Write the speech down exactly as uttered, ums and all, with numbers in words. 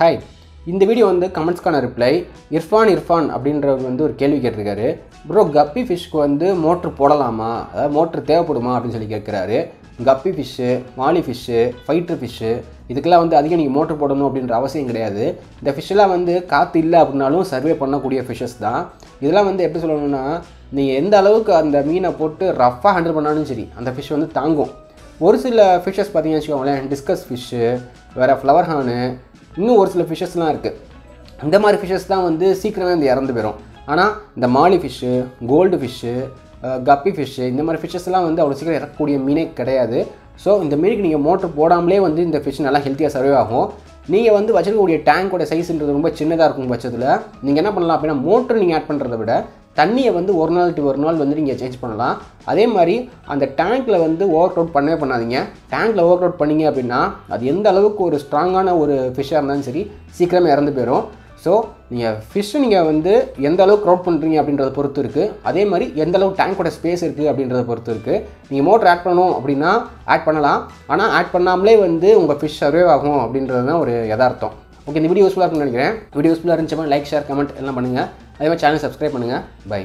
High இந்த video வந்து கமெண்ட்ஸ்க்கான reply Irfan Irfan அப்படின்றவர் வந்து ஒரு கேள்வி கேட்டிருக்காரு. ப்ரோ கப்பி ஃபிஷ்க்கு வந்து மோட்ரு போடலாமா, அதாவது மோட்ரு தேவைப்படுமா அப்படின்னு சொல்லி கேட்குறாரு. Guppy fish, molly fish, fighter fish இதுக்கெல்லாம் வந்து அதிகம் நீங்கள் மோட்ரு போடணும் அப்படின்ற அவசியம் கிடையாது. இந்த ஃபிஷ்ஷெல்லாம் வந்து காற்று இல்லை அப்படின்னாலும் சர்வே பண்ணக்கூடிய ஃபிஷ்ஷஸ் தான். இதெல்லாம் வந்து எப்படி சொல்லணும்னா, நீங்கள் எந்த அளவுக்கு அந்த மீனை போட்டு ரஃப்பாக ஹேண்டில் பண்ணாலும் சரி அந்த ஃபிஷ் வந்து தாங்கும். ஒரு சில ஃபிஷ்ஷஸ் பார்த்தீங்கன்னு வச்சுக்கோங்களேன், டிஸ்கஸ் ஃபிஷ்ஷு, வேறு ஃப்ளவர் ஹானு, இன்னும் ஒரு சில ஃபிஷ்ஷஸ்லாம் இருக்குது. இந்த மாதிரி ஃபிஷ்ஷஸ் தான் வந்து சீக்கிரமே வந்து இறந்து போயிடும். ஆனால் இந்த molly fish, gold fish, guppy fish இந்த மாதிரி ஃபிஷ்ஷஸ்லாம் வந்து அவ்வளோ சீக்கிரம் இறக்கக்கூடிய மீனே கிடையாது. ஸோ இந்த மீனுக்கு நீங்கள் மோட்டர் போடாமலே வந்து இந்த ஃபிஷ் நல்லா ஹெல்த்தியாக சர்வே ஆகும். நீங்கள் வந்து வச்சுருக்கக்கூடிய டேங்கோட சைஸ்ன்றது ரொம்ப சின்னதாக இருக்கும் பட்சத்தில் நீங்கள் என்ன பண்ணலாம் அப்படின்னா, மோட்டர் நீங்கள் ஆட் பண்ணுறத விட தண்ணியை வந்து ஒரு நாள் டு ஒரு நாள் வந்து நீங்கள் சேஞ்ச் பண்ணலாம். அதே மாதிரி அந்த டேங்க்கில் வந்து ஓவர் க்ரௌட் பண்ணவே பண்ணாதீங்க. டேங்க்கில் ஓவர் க்ரௌட் பண்ணிங்க அப்படின்னா அது எந்த அளவுக்கு ஒரு ஸ்ட்ராங்கான ஒரு ஃபிஷ்ஷாக இருந்தாலும் சரி சீக்கிரமே இறந்து போயிடும். ஸோ நீங்கள் ஃபிஷ்ஷு நீங்கள் வந்து எந்த அளவுக்கு க்ரௌட் பண்ணுறீங்க அப்படின்றத பொறுத்து இருக்குது. அதே மாதிரி எந்த அளவு டேங்கோட ஸ்பேஸ் இருக்குது அப்படின்றத பொறுத்து இருக்குது. நீங்கள் மோட்டர் ஆட் பண்ணணும் அப்படின்னா ஆட் பண்ணலாம், ஆனால் ஆட் பண்ணாமலே வந்து உங்கள் ஃபிஷ் சர்வே ஆகும் அப்படின்றது தான் ஒரு யதார்த்தம். ஓகே, இந்த வீடியோ யூஸ்ஃபுல்லாக இருக்குன்னு நினைக்கிறேன். வீடியோ யூஸ்ஃபுல்லாக இருந்துச்சுன்னா லைக், ஷேர், கமெண்ட் எல்லாம் பண்ணுங்கள். அதே மாதிரி சேனல் சப்ஸ்கிரைப் பண்ணுங்கள். பை.